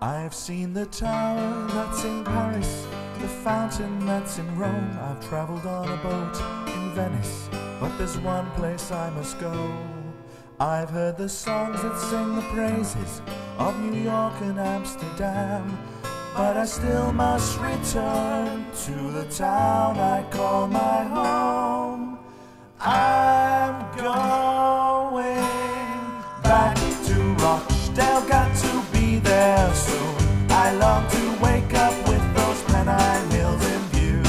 I've seen the tower that's in Paris, the fountain that's in Rome. I've travelled on a boat in Venice, but there's one place I must go. I've heard the songs that sing the praises of New York and Amsterdam, but I still must return to the town I call my home. I'm going back to Rochdale, got to be there soon. I long to wake up with those Pennine Hills in view,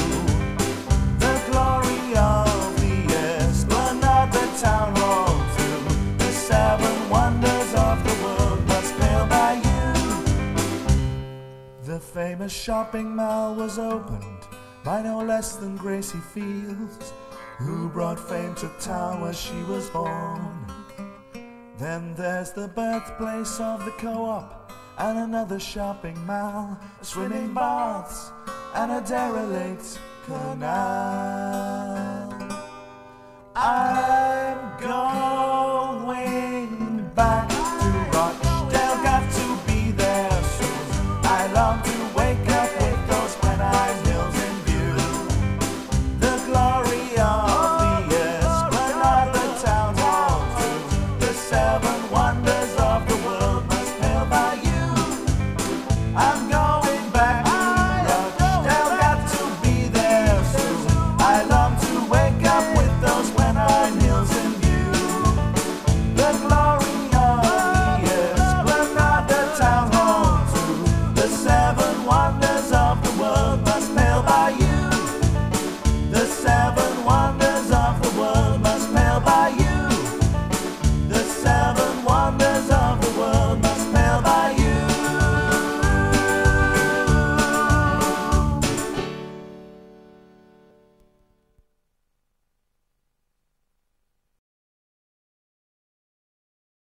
the glory of the Esplanade, the town hall too, the seven wonders of the world must pale by you. The famous shopping mall was opened by no less than Gracie Fields, who brought fame to town where she was born. Then there's the birthplace of the co-op, and another shopping mall, swimming baths, and a derelict canal.